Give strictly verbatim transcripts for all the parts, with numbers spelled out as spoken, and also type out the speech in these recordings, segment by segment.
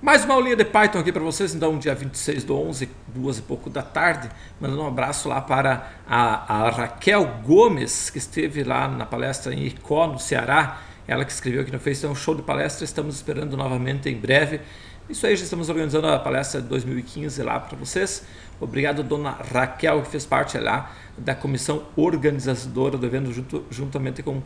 Mais uma aulinha de Python aqui para vocês, então, dia vinte e seis do onze, duas e pouco da tarde. Mandando um abraço lá para a, a Raquel Gomes, que esteve lá na palestra em Icó, no Ceará. Ela que escreveu aqui no Facebook, é um show de palestra, estamos esperando novamente em breve. Isso aí, já estamos organizando a palestra de dois mil e quinze lá para vocês. Obrigado, dona Raquel, que fez parte lá da comissão organizadora do evento, junto, juntamente com uh,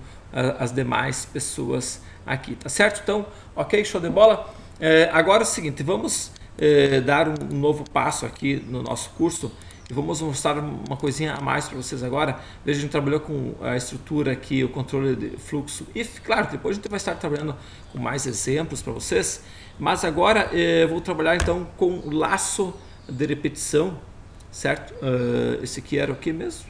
as demais pessoas aqui, tá certo? Então, ok, show de bola. É, agora é o seguinte, vamos é, dar um novo passo aqui no nosso curso e vamos mostrar uma coisinha a mais para vocês agora. Veja, a gente trabalhou com a estrutura aqui, o controle de fluxo if, claro, depois a gente vai estar trabalhando com mais exemplos para vocês, mas agora é, vou trabalhar então com o laço de repetição, certo? Uh, esse aqui era o que mesmo?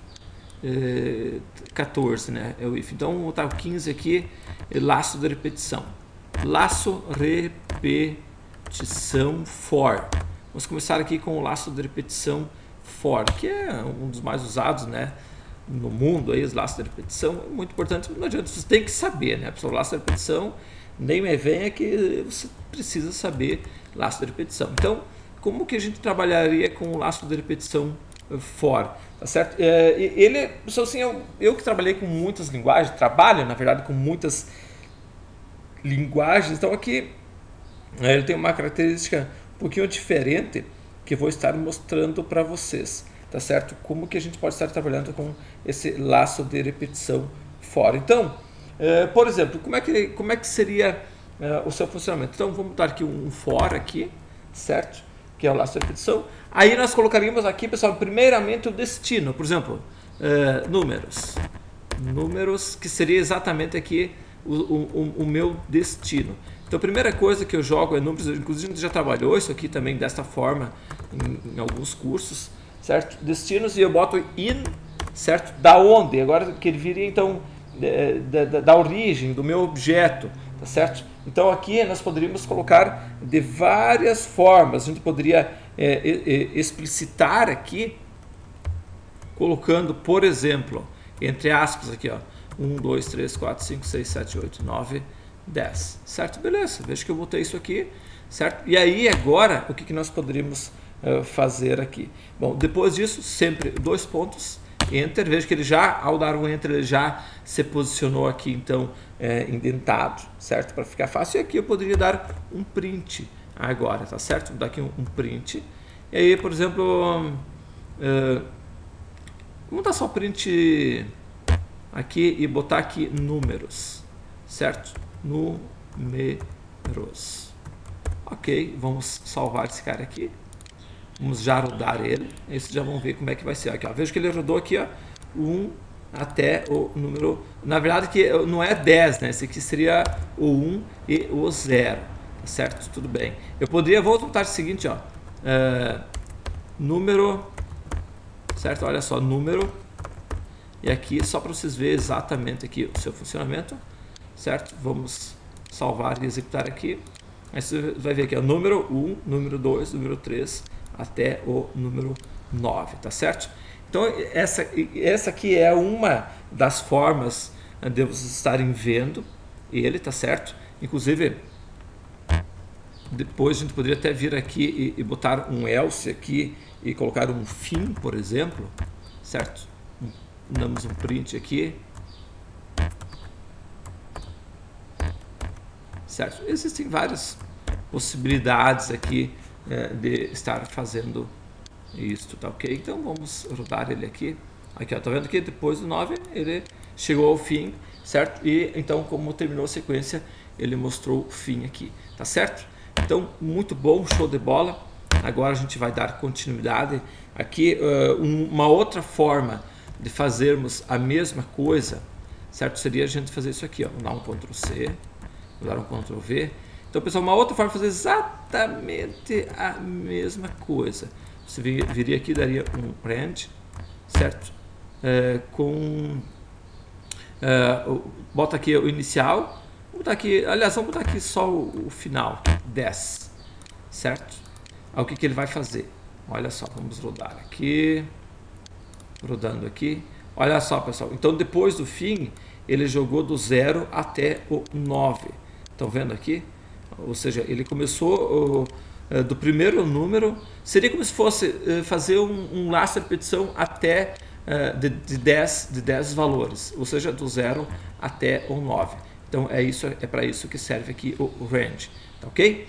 Uh, quatorze, né? É o if, então vou botar o quinze aqui, é laço de repetição. Laço repetição for. Vamos começar aqui com o laço de repetição for, que é um dos mais usados, né, no mundo. Aí os laços de repetição é muito importante, mas não adianta, você tem que saber, né, pessoal? Laço de repetição, nem me venha que você precisa saber laço de repetição. Então, como que a gente trabalharia com o laço de repetição for, tá certo? É, ele, pessoal, assim, eu, eu que trabalhei com muitas linguagens, trabalho, na verdade, com muitas linguagens, então aqui ele tem uma característica um pouquinho diferente que eu vou estar mostrando para vocês, tá certo? Como que a gente pode estar trabalhando com esse laço de repetição for. Então, eh, por exemplo, como é que, como é que seria eh, o seu funcionamento? Então vamos botar aqui um for aqui, certo? Que é o laço de repetição. Aí nós colocaríamos aqui, pessoal, primeiramente o destino, por exemplo, eh, números. Números, que seria exatamente aqui O, o, o meu destino. Então a primeira coisa que eu jogo é números, inclusive a gente já trabalhou isso aqui também desta forma em, em alguns cursos, certo? Destinos, e eu boto in, certo? Da onde? Agora que ele viria então da, da, da origem, do meu objeto, tá certo? Então aqui nós poderíamos colocar de várias formas, a gente poderia é, é, explicitar aqui, colocando, por exemplo, entre aspas aqui, ó, um, dois, três, quatro, cinco, seis, sete, oito, nove, dez, certo? Beleza, veja que eu botei isso aqui, certo? E aí agora, o que, que nós poderíamos uh, fazer aqui? Bom, depois disso, sempre dois pontos, enter, veja que ele já, ao dar um enter, ele já se posicionou aqui, então, é, indentado, certo? Para ficar fácil, e aqui eu poderia dar um print agora, tá certo? Vou dar aqui um, um print, e aí, por exemplo, uh, vamos dar só print aqui e botar aqui números, certo? Números. Ok, vamos salvar esse cara aqui. Vamos já rodar ele. E vocês já vão ver como é que vai ser. Aqui, ó. Veja que ele rodou aqui, ó, um até o número... Na verdade, que não é dez, né? Esse aqui seria o um e o zero, tá certo? Tudo bem. Eu poderia... Vou botar o seguinte, ó. Uh, número... Certo? Olha só, número... E aqui, só para vocês verem exatamente aqui o seu funcionamento, certo? Vamos salvar e executar aqui. Aí você vai ver aqui, o número um, número dois, número três, até o número nove, tá certo? Então, essa, essa aqui é uma das formas de vocês estarem vendo ele, tá certo? Inclusive, depois a gente poderia até vir aqui e, e botar um else aqui e colocar um fim, por exemplo, certo? Damos um print aqui, certo? Existem várias possibilidades aqui é, de estar fazendo isso, tá ok? Então vamos rodar ele aqui. Aqui, ó, tá vendo que depois do nove ele chegou ao fim, certo? E então, como terminou a sequência, ele mostrou o fim aqui, tá certo? Então, muito bom, show de bola. Agora a gente vai dar continuidade aqui. Uh, um, uma outra forma de fazermos a mesma coisa, certo? Seria a gente fazer isso aqui, ó. Vou dar um control C, vou dar um control V. Então, pessoal, uma outra forma de fazer exatamente a mesma coisa. Você viria aqui, daria um rand, certo? É, com... É, bota aqui o inicial. Vou botar aqui, aliás, vamos botar aqui só o, o final, dez, certo? Aí, o que, que ele vai fazer? Olha só, vamos rodar aqui... Rodando aqui, olha só, pessoal, então depois do fim, ele jogou do zero até o nove, estão vendo aqui? Ou seja, ele começou uh, do primeiro número, seria como se fosse uh, fazer um, um laço de repetição até uh, de, de, dez, de dez valores, ou seja, do zero até o nove. Então é, isso, é para isso que serve aqui o, o range, tá ok?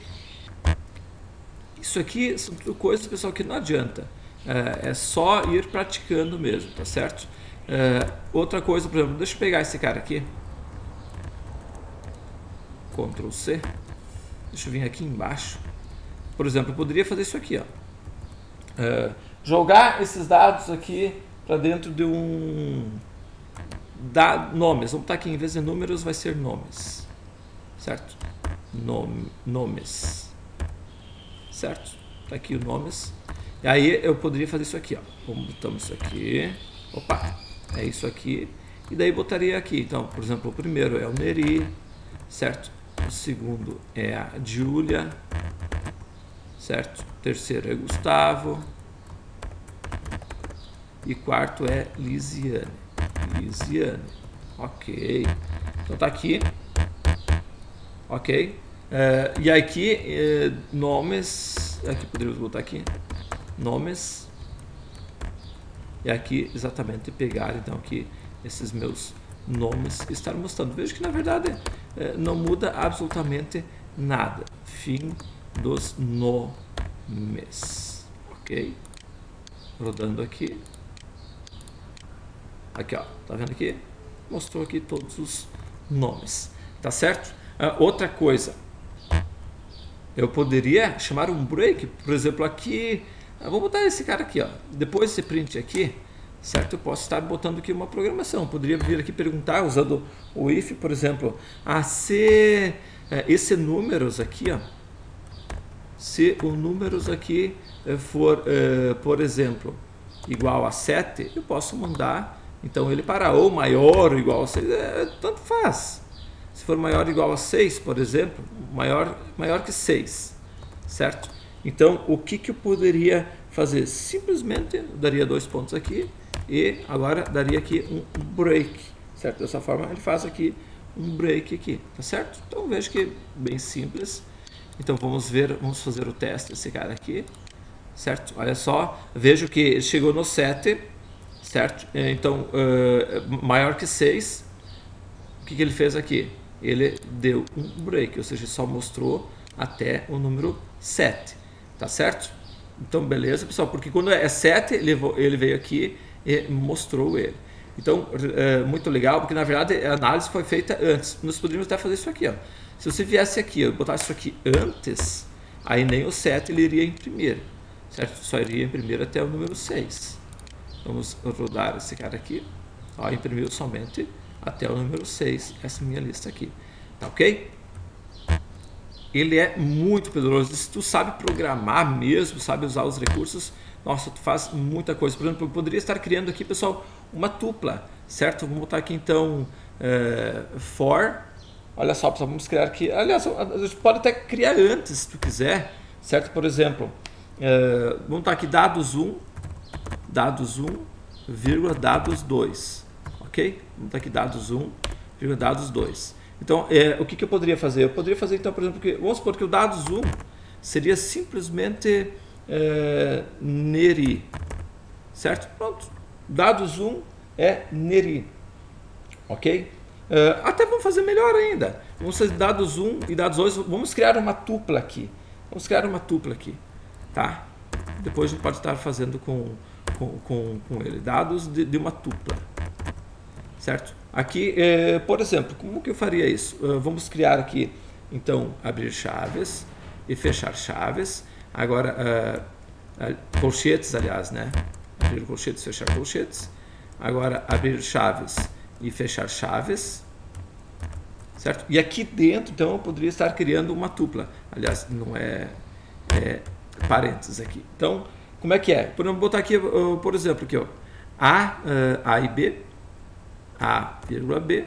Isso aqui são tudo coisas, pessoal, que não adianta, uh, é só ir praticando mesmo, tá certo? Uh, outra coisa, por exemplo, deixa eu pegar esse cara aqui, Ctrl C, deixa eu vir aqui embaixo. Por exemplo, eu poderia fazer isso aqui, ó. Uh, jogar esses dados aqui para dentro de um da, nomes, vamos botar aqui, em vez de números vai ser nomes, certo? Nome, nomes, certo? Tá aqui o nomes, e aí eu poderia fazer isso aqui, ó. Vamos botar isso aqui, opa, é isso aqui, e daí botaria aqui, então, por exemplo, o primeiro é o Neri, certo? O segundo é a Júlia, certo? O terceiro é Gustavo. E quarto é Lisiane. Lisiane. Ok. Então tá aqui. Ok. Uh, e aqui, uh, nomes. Aqui poderíamos botar aqui. Nomes. E aqui exatamente pegar então aqui esses meus nomes que estar mostrando. Veja que na verdade não muda absolutamente nada. Fim dos nomes. Ok? Rodando aqui. Aqui, ó. Tá vendo aqui? Mostrou aqui todos os nomes. Tá certo? Uh, outra coisa. Eu poderia chamar um break. Por exemplo, aqui. Eu vou botar esse cara aqui, ó. Depois desse print aqui, certo? Eu posso estar botando aqui uma programação. Eu poderia vir aqui perguntar, usando o if, por exemplo, a se é, esse números aqui, ó, se o números aqui for, é, por exemplo, igual a sete, eu posso mandar então ele para ou maior ou igual a seis, é, tanto faz. Se for maior ou igual a seis, por exemplo, maior, maior que seis, certo? Então, o que, que eu poderia fazer? Simplesmente, eu daria dois pontos aqui, e agora daria aqui um break, certo? Dessa forma ele faz aqui um break aqui, tá certo? Então veja que é bem simples. Então vamos ver, vamos fazer o teste desse cara aqui, certo? Olha só, vejo que ele chegou no sete, certo? Então uh, maior que seis, o que, que ele fez aqui? Ele deu um break, ou seja, só mostrou até o número sete, tá certo? Então beleza, pessoal, porque quando é sete ele, ele veio aqui e mostrou ele. Então, é muito legal, porque na verdade a análise foi feita antes. Nós poderíamos até fazer isso aqui, ó. Se você viesse aqui, eu botasse isso aqui antes, aí nem o sete ele iria imprimir, certo? Só iria imprimir até o número seis. Vamos rodar esse cara aqui, ó, imprimiu somente até o número seis, essa minha lista aqui, tá ok? Ele é muito poderoso. Se tu sabe programar mesmo, sabe usar os recursos, nossa, tu faz muita coisa. Por exemplo, eu poderia estar criando aqui, pessoal, uma tupla, certo? Vamos botar aqui então é, for. Olha só, pessoal, vamos criar aqui. Aliás, a gente pode até criar antes, se tu quiser, certo? Por exemplo, é, vamos botar aqui dados um, dados um, vírgula dados dois, ok? Vamos botar aqui dados um, vírgula dados dois. Então, é, o que, que eu poderia fazer? Eu poderia fazer, então, por exemplo, que, vamos supor que o dados um seria simplesmente é, Neri, certo? Pronto. Dados um é Neri, ok? Uh, até vamos fazer melhor ainda. Vamos fazer dados um e dados dois, vamos criar uma tupla aqui. Vamos criar uma tupla aqui, tá? Depois a gente pode estar fazendo com, com, com, com ele. Dados de, de uma tupla, certo? Aqui, eh, por exemplo, como que eu faria isso? Uh, vamos criar aqui, então, abrir chaves e fechar chaves. Agora, uh, colchetes, aliás, né? Abrir colchetes, fechar colchetes. Agora, abrir chaves e fechar chaves. Certo? E aqui dentro, então, eu poderia estar criando uma tupla. Aliás, não é, é parênteses aqui. Então, como é que é? Por exemplo, botar aqui, uh, por exemplo, aqui, ó, A, uh, A e B. A, B,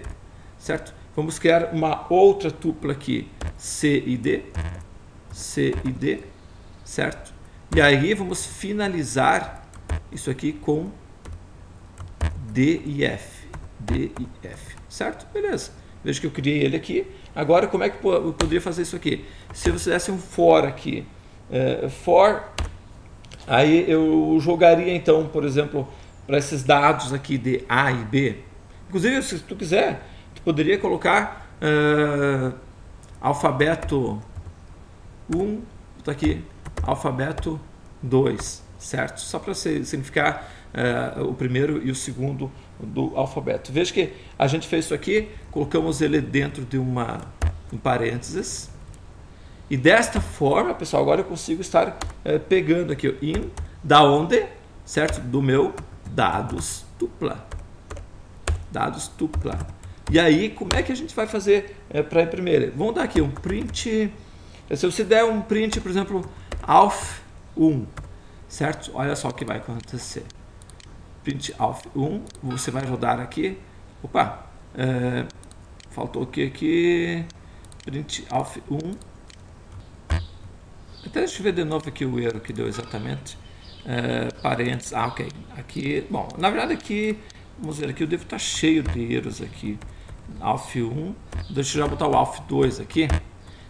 certo? Vamos criar uma outra tupla aqui, C e D, C e D, certo? E aí vamos finalizar isso aqui com D e F, D e F, certo? Beleza. Veja que eu criei ele aqui. Agora, como é que eu poderia fazer isso aqui? Se você desse um for aqui, é, for, aí eu jogaria, então, por exemplo, para esses dados aqui de A e B. Inclusive, se tu quiser, tu poderia colocar uh, alfabeto um, tá aqui, alfabeto dois, certo? Só para significar uh, o primeiro e o segundo do alfabeto. Veja que a gente fez isso aqui, colocamos ele dentro de uma, um parênteses. E desta forma, pessoal, agora eu consigo estar é, pegando aqui o in, da onde, certo? Do meu dados tupla. Dados tupla. E aí, como é que a gente vai fazer é, para imprimir ele? Vamos dar aqui um print. Se você der um print, por exemplo, alf um, certo? Olha só o que vai acontecer. Print alf um, você vai rodar aqui. Opa, é, faltou o que aqui? Print alf um. Até deixa eu ver de novo aqui o erro que deu exatamente. É, parênteses, ah, ok. Aqui, bom, na verdade aqui, vamos ver aqui, eu devo estar cheio de erros aqui. alf um, deixa eu já botar o alf dois aqui.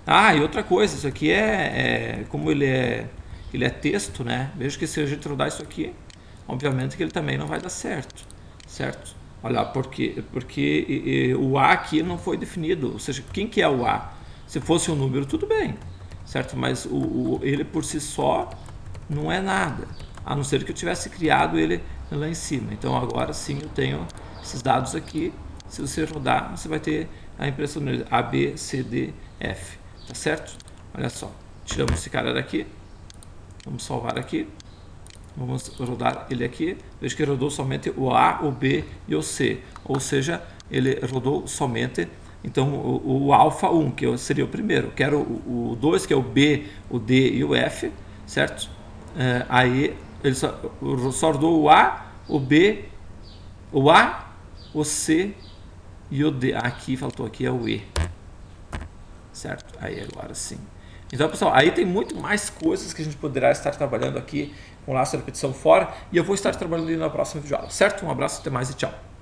Ah, e outra coisa, isso aqui é, é como ele é, ele é texto, né? Veja que se a gente rodar isso aqui, obviamente que ele também não vai dar certo, certo? Olha lá, porque, porque e, e, o A aqui não foi definido, ou seja, quem que é o A? Se fosse um número, tudo bem. Certo? Mas o, o, ele por si só não é nada, a não ser que eu tivesse criado ele lá em cima. Então agora sim eu tenho esses dados aqui. Se você rodar, você vai ter a impressão dele, A, B, C, D, F. Tá certo? Olha só, tiramos esse cara daqui, vamos salvar aqui, vamos rodar ele aqui. Veja que rodou somente o A, o B e o C, ou seja, ele rodou somente... Então, o, o alfa um, que seria o primeiro, quero o dois, que é o B, o D e o F, certo? É, aí, ele só, só rodou o A, o B, o A, o C e o D. Aqui, faltou aqui, é o E. Certo? Aí, agora sim. Então, pessoal, aí tem muito mais coisas que a gente poderá estar trabalhando aqui com laço de repetição fora. E eu vou estar trabalhando na próxima videoaula, certo? Um abraço, até mais e tchau.